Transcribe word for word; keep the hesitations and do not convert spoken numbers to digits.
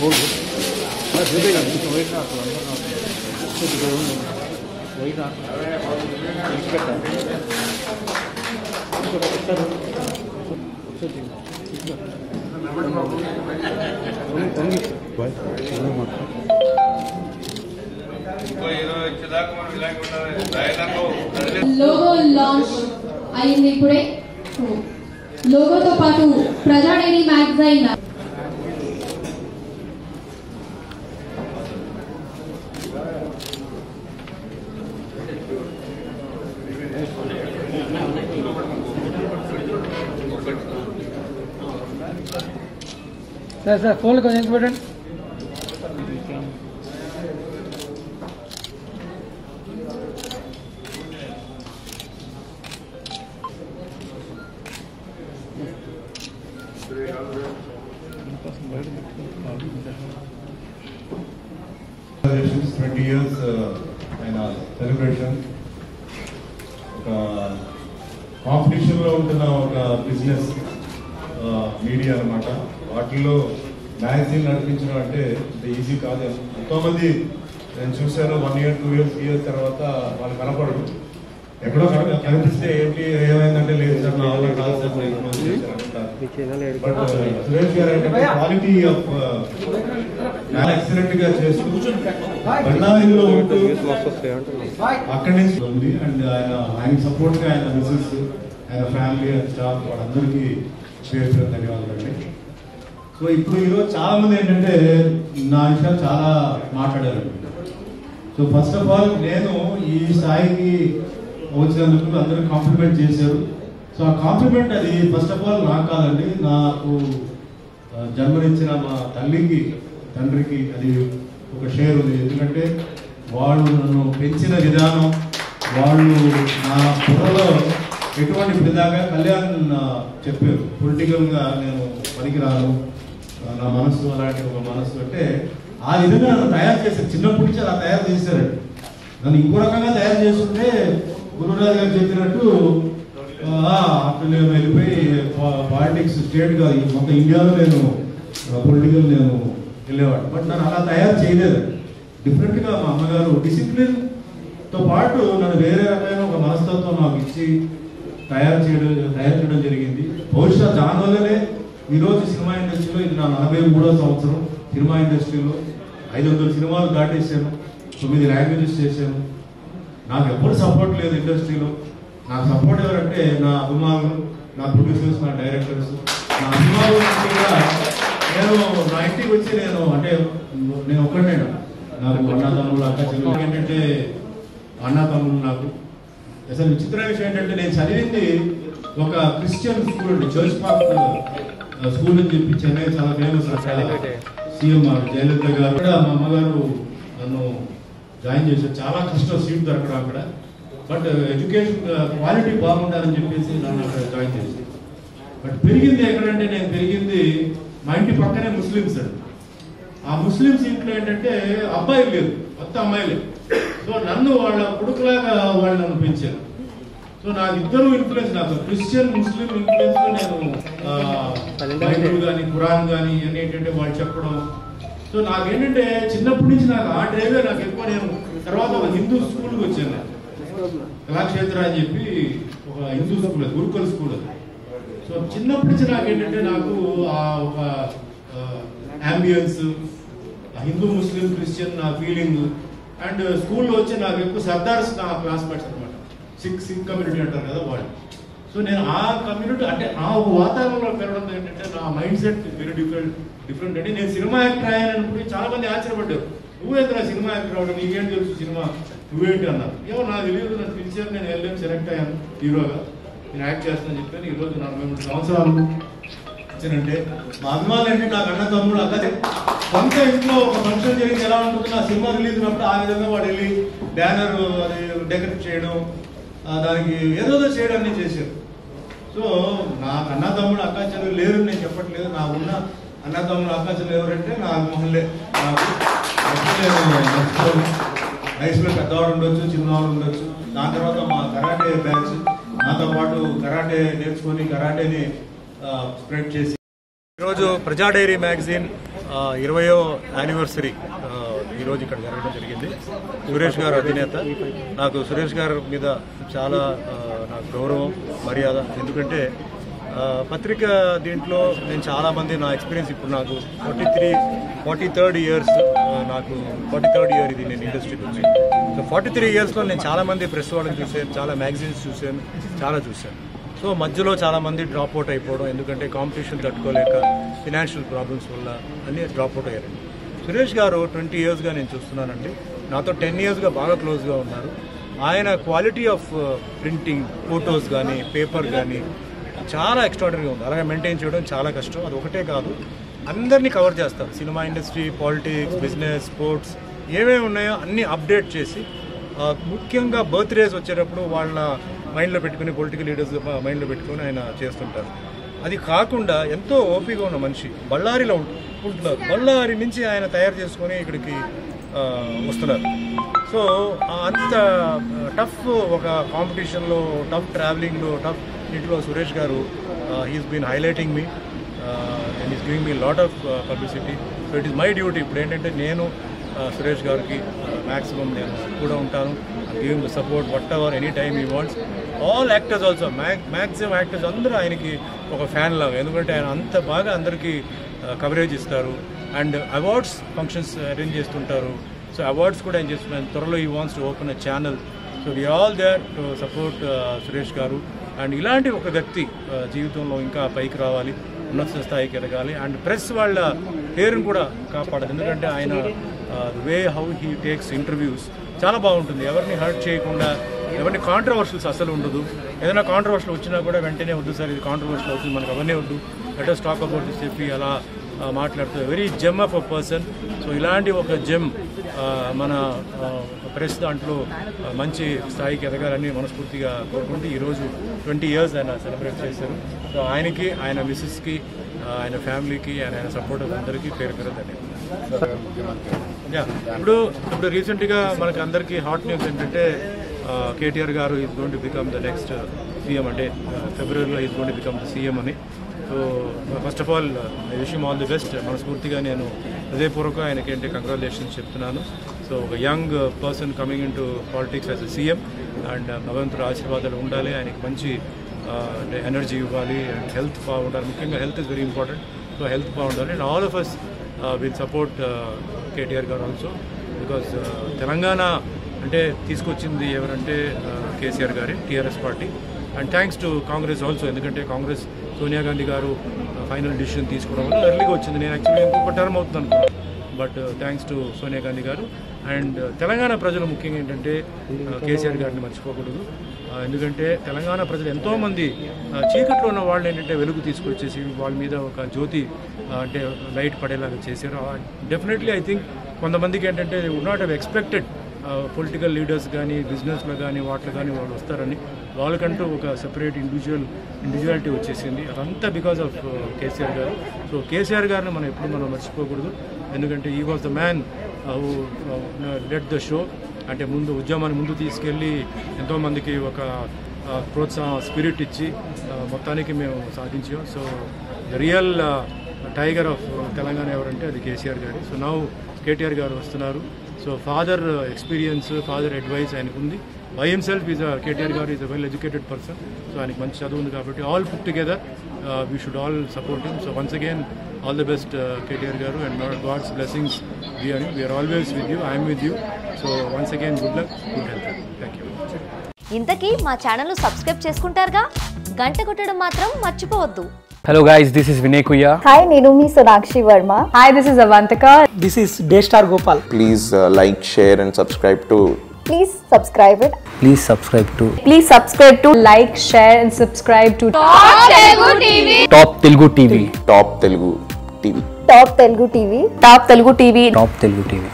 लोगो launch अयिंदिपुडे लोगो तो पाटू प्रजाडेली मैगज़ीन सर सर फोन को important twenty years and uh, celebration uh, competition lo untuna oka business uh, media anamata vaatilo magazine nadipinchana ante easy kaadu entho mandi nen chusanu one year two years three years tarvata vaalu kanapadu ekado kanipiste enti evaindante ledhu sir na alla calls and quality of nal excellent ga chestu బన్నాయిలో ఉంటూ అక్కడ నుంచి ఉంది and ఆయన ఆయన support గా ఆయన Mrs ఆయన ఫ్యామిలీ అండ్ స్టాఫ్ వాళ్ళందరికీ చేసిన ధన్యవాదాలండి. సో ఇప్పుడు ఈరోజు చాలా మంది ఏంటంటే నా విషయాలు చాలా మాట్లాడారండి. సో ఫస్ట్ ఆఫ్ ఆల్ నేను ఈ స్థాయికి వచ్చినందుకు అందరూ కాంప్లిమెంట్ చేశారు. సో ఆ కాంప్లిమెంట్ అది ఫస్ట్ ఆఫ్ ఆల్ నాకు కాదండి, నాకు జన్మనిచ్చిన మా తల్లికి తండ్రికి అది ఒక షేర్ ఉంది. ఎందుకంటే వాళ్ళు నన్ను పెంచిన విధానం, వాళ్ళు నా బుర్రలో ఎటువంటి విధంగా కళ్యాణ్ చెప్పారు పొలిటికల్గా నేను పనికిరాను, నా మనసు అలాంటి ఒక మనసు అంటే ఆ విధంగా నన్ను తయారు చేశారు. చిన్నప్పటి నుంచి అలా తయారు చేశారండి. నన్ను ఇంకో రకంగా తయారు చేస్తుంటే గురురాజు గారు చెప్పినట్టు అప్పుడు నేను వెళ్ళిపోయి పాలిటిక్స్ స్టేట్గా మొత్తం ఇండియాలో నేను పొలిటికల్ నేను వెళ్ళేవాడు. బట్ నన్ను అలా తయారు చేయలేదు. డిఫరెంట్గా మా అమ్మగారు డిసిప్లిన్తో పాటు నన్ను వేరే రకమైన ఒక మనస్తత్వం నాకు ఇచ్చి తయారు చేయడం తయారు చేయడం జరిగింది. బహుశా దానివల్లనే ఈరోజు సినిమా ఇండస్ట్రీలో ఇది నా నలభై మూడో సంవత్సరం. సినిమా ఇండస్ట్రీలో ఐదు వందల సినిమాలు దాటేసాను, తొమ్మిది లాంగ్వేజెస్ చేశాను. నాకు ఎప్పుడు సపోర్ట్ లేదు ఇండస్ట్రీలో. నాకు సపోర్ట్ ఎవరంటే నా అభిమానులు, నా ప్రొడ్యూసర్స్, నా డైరెక్టర్స్. నా అభిమానులు నేను నా ఇంటికి వచ్చి నేను అంటే నేను ఒక్కడే, నాకు అన్నదమ్ములు అక్క చెల్లెలు. ఏంటంటే అన్నదమ్ములు నాకు అసలు విచిత్ర విషయం ఏంటంటే నేను చదివింది ఒక Christian school, church park school అని చెప్పి చెన్నై చాలా ఫేమస్. సీఎం జయలలిత గారు కూడా మా అమ్మగారు నన్ను జాయిన్ చేశారు. చాలా కష్టం సీట్ దొరకడం అక్కడ. బట్ ఎడ్యుకేషన్ క్వాలిటీ బాగుండాలని చెప్పేసి నన్ను అక్కడ జాయిన్ చేశారు. బట్ పెరిగింది ఎక్కడంటే నేను పెరిగింది మా ఇంటి పక్కనే ముస్లిమ్స్ అండి. ఆ ముస్లిమ్స్ ఇంట్లో ఏంటంటే అబ్బాయిలు లేదు, మొత్తం అమ్మాయిలే. సో నన్ను వాళ్ళ కొడుకులాగా వాళ్ళు నన్ను పెంచారు. సో నా ఇద్దరు ఇన్ఫ్లుయెన్స్, నాకు క్రిస్టియన్ ముస్లిం ఇన్ఫ్లుయెన్స్ నేను బైబుల్ కానీ ఖురాన్ కానీ ఇవన్నీ ఏంటంటే వాళ్ళు చెప్పడం. సో నాకేంటంటే చిన్నప్పటి నుంచి నాకు ఆ డ్రైవే నాకు ఎక్కువ. నేను తర్వాత ఒక హిందూ స్కూల్కి వచ్చాను, కళాక్షేత్ర అని చెప్పి ఒక Hindu school, Gurukula school. So చిన్నప్పటి నుంచి నాకేంటంటే నాకు ఆ ఒక అంబియన్స్, హిందూ ముస్లిం క్రిస్టియన్ నా ఫీలింగ్. అండ్ స్కూల్లో వచ్చి నాకు ఎక్కువ సర్దార్స్ నా క్లాస్మేట్స్ అనమాట, సిక్ సిక్ కమ్యూనిటీ అంటారు కదా వాళ్ళు. సో నేను ఆ కమ్యూనిటీ అంటే ఆ ఒక వాతావరణంలో పెరగడం ఏంటంటే నా mind set very different different అండి. నేను సినిమా యాక్టర్ అయ్యానప్పుడు చాలా మంది ఆశ్చర్యపడ్డారు, నువ్వేంద్ర సినిమా యాక్టర్ అవ్వడం, నీకేం తెలుసు సినిమా, నువ్వేంటి అన్నారు. ఏమో నాకు తెలియదు, నన్ను పిలిచారు, నేను వెళ్ళాను, సెలెక్ట్ అయ్యాను హీరోగా, నేను యాక్ట్ చేస్తానని చెప్పాను. ఈరోజు నలభై మూడు సంవత్సరాలు వచ్చానంటే మా అభిమానులు అంటే నాకు అన్న తమ్ముడు అక్క. కొంత ఇంట్లో ఒక ఫంక్షన్ జరిగింది ఎలా ఉంటుంది, నా సినిమా రిలీజ్ ఉన్నప్పుడు ఆ విధంగా వాడు వెళ్ళి బ్యానర్ అది డెకరేట్ చేయడం, దానికి ఏదోదో చేయడం అన్నీ చేశారు. సో నాకు అన్న తమ్ముడు అక్క చెల్లెలు లేరు నేను చెప్పట్లేదు. నాకు ఉన్న అన్న తమ్ముడు అక్క చెల్లెలు ఎవరంటే నా అభిమానులే. వయసులో పెద్దవాడు ఉండొచ్చు, చిన్నవాడు ఉండొచ్చు. దాని తర్వాత మా కరాటే బ్యాచ్ నాతో పాటు కరాటే నేర్చుకొని కరాటేని స్ప్రెడ్ చేసి ఈరోజు ప్రజా డైరీ మ్యాగజైన్ ఇరవైవ యానివర్సరీ ఈ రోజు ఇక్కడ జరగడం జరిగింది. సురేష్ గారు అధినేత, నాకు సురేష్ గారి మీద చాలా నాకు గౌరవం మర్యాద. ఎందుకంటే పత్రిక దీంట్లో నేను చాలామంది నా ఎక్స్పీరియన్స్ ఇప్పుడు నాకు forty three forty third years నాకు ఫార్టీ థర్డ్ ఇయర్ ఇది నేను ఇండస్ట్రీకి వచ్చి. సో ఫార్టీ త్రీ ఇయర్స్లో నేను చాలామంది ప్రెస్ వాళ్ళని చూశాను, చాలా మ్యాగజైన్స్ చూశాను, చాలా చూశాను. సో మధ్యలో చాలామంది డ్రాప్ అవుట్ అయిపోవడం, ఎందుకంటే కాంపిటీషన్ తట్టుకోలేక ఫినాన్షియల్ ప్రాబ్లమ్స్ వల్ల అన్నీ డ్రాప్అవుట్ అయ్యారు. సురేష్ గారు ట్వంటీ ఇయర్స్గా నేను చూస్తున్నానండి, నాతో టెన్ ఇయర్స్గా బాగా క్లోజ్గా ఉన్నారు. ఆయన క్వాలిటీ ఆఫ్ ప్రింటింగ్, ఫొటోస్ కానీ పేపర్ కానీ చాలా ఎక్స్ట్రాడనరీగా ఉంది. అలాగే మెయింటైన్ చేయడం చాలా కష్టం. అది ఒకటే కాదు, అందరినీ కవర్ చేస్తారు. Cinema industry, politics, business, sports ఏమేమి ఉన్నాయో అన్నీ అప్డేట్ చేసి, ముఖ్యంగా బర్త్డేస్ వచ్చేటప్పుడు వాళ్ళ మైండ్లో పెట్టుకుని, పొలిటికల్ లీడర్స్ మైండ్లో పెట్టుకుని ఆయన చేస్తుంటారు. అది కాకుండా ఎంతో ఓపికగా ఉన్న మనిషి. బళ్ళారిలో ఉంటున్నారు, బళ్ళారి నుంచి ఆయన తయారు చేసుకొని ఇక్కడికి వస్తున్నారు. సో అంత టఫ్ ఒక కాంపిటీషన్లో, టఫ్ ట్రావెలింగ్లో, టఫ్ ఇంట్లో Suresh garu he's been highlighting me and is doing me lot of publicity. So it is my duty. ఇప్పుడు ఏంటంటే నేను సురేష్ గారికి మ్యాక్సిమం నేను కూడా ఉంటాను, giving the support whatever any time he wants. All actors also maximum actors అందరూ ఆయనకి ఒక ఫ్యాన్ లాగా, ఎందుకంటే ఆయన అంత బాగా అందరికీ కవరేజ్ ఇస్తారు. అండ్ అవార్డ్స్ ఫంక్షన్స్ అరేంజ్ చేస్తుంటారు. సో అవార్డ్స్ కూడా ఆయన చేస్తున్నాను. త్వరలో he wants to open a channel. So we all there to support Suresh garu. And ఇలాంటి ఒక వ్యక్తి జీవితంలో ఇంకా పైకి రావాలి, ఉన్నత స్థాయికి ఎదగాలి, అండ్ ప్రెస్ వాళ్ళ పేరును కూడా కాపాడాలి. ఎందుకంటే ఆయన way how he takes interviews చాలా బాగుంటుంది. ఎవరిని హర్ట్ చేయకుండా, ఎవరిని కాంట్రవర్షియల్స్ అసలు ఉండదు. ఏదైనా కాంట్రవర్షియల్ వచ్చినా కూడా వెంటనే వద్దు సార్, ఇది కాంట్రవర్షియల్ అవుతుంది, మనకు అవన్నీ వద్దు, let us talk about this చెప్పి అలా మాట్లాడుతుంది. Very gem of a person. So ఇలాంటి ఒక జెమ్ మన ప్రెస్ దాంట్లో మంచి స్థాయికి ఎదగాలని మనస్ఫూర్తిగా కోరుకుంటూ ఈరోజు ట్వంటీ ఇయర్స్ ఆయన సెలబ్రేట్ చేశారు. సో ఆయనకి, ఆయన మిసెస్కి, ఆయన ఫ్యామిలీకి, ఆయన సపోర్టర్స్ అందరికీ పేరు పెరగదండి. ఇప్పుడు ఇప్పుడు రీసెంట్గా మనకు అందరికీ హాట్ న్యూస్ ఏంటంటే KTR garu is going to become the next CM, అంటే ఫిబ్రవరిలో is going to become the CM అని. So first of all I wish him all the best. మనస్ఫూర్తిగా నేను హృదయపూర్వకంగా ఆయనకి ఏంటి కంగ్రాచులేషన్స్ చెప్తున్నాను. సో ఒక young person coming in to politics as a CM, and భగవంతుడు ఆశీర్వాదాలు ఉండాలి ఆయనకి, మంచి ఎనర్జీ ఇవ్వాలి, అండ్ హెల్త్ బాగుండాలి. ముఖ్యంగా health is very important. So health బాగుండాలి. And all of us will support KTR garu also, because Telangana అంటే తీసుకొచ్చింది ఎవరంటే కేసీఆర్ గారి TRS party. And thanks to Congress also, ఎందుకంటే కాంగ్రెస్ సోనియా గాంధీ గారు ఫైనల్ డిసిషన్ తీసుకోవడం వల్ల ఎర్లీగా వచ్చింది. నేను యాక్చువల్లీ ఇంకొక టర్మ్ అవుతుంది అనుకున్నాను, but thanks to Sonia Gandhi garu. And Telangana ప్రజలు ముఖ్యంగా ఏంటంటే కేసీఆర్ గారిని మర్చిపోకూడదు. ఎందుకంటే తెలంగాణ ప్రజలు ఎంతోమంది చీకట్లో ఉన్న వాళ్ళు ఏంటంటే వెలుగు తీసుకొచ్చేసి వాళ్ళ మీద ఒక జ్యోతి అంటే లైట్ పడేలాగా చేశారు. డెఫినెట్లీ ఐ థింక్ కొంతమందికి ఏంటంటే would not have expected political leaders కానీ, బిజినెస్లో కానీ, వాటిలో కానీ వాళ్ళు వస్తారని. వాళ్ళకంటూ ఒక సెపరేట్ ఇండివిజువల్ ఇండివిజువాలిటీ వచ్చేసింది. అదంతా because of KCR garu. So KCR గారిని మనం ఎప్పుడు మనం మర్చిపోకూడదు, ఎందుకంటే ఈ was the man who led the show. అంటే ముందు ఉద్యమాన్ని ముందు తీసుకెళ్ళి ఎంతోమందికి ఒక ప్రోత్సాహం స్పిరిట్ ఇచ్చి మొత్తానికి మేము సాధించాం. So the real tiger of Telangana ఎవరంటే అది KCR garu. So now KTR garu వస్తున్నారు. So father experience, father advice ఆయనకు ఉంది. By himself is KTR garu is a well educated person. So ఆయనకి మంచి చదువు ఉంది కాబట్టి all put together we should all support him. So once again all the best KTR garu, and God's blessings we are we are always with you, I'm with you. So once again good luck, good health. Thank you. ఇంతకీ మా channel subscribe చేసుకుంటారుగా, గంట కొట్టడం మాత్రం మర్చిపోవద్దు. Hello guys, this is Vinay Kuya. Hi, Nenu me Sonakshi Verma. Hi, this is Avantaka. This is Daystar Gopal. Please uh, like, share and subscribe to. Please subscribe it. Please subscribe to. Please subscribe to. Like, share and subscribe to. Top Telugu T V. Top Telugu T V. Top Telugu T V. Top Telugu T V. Top Telugu T V. Top Telugu T V.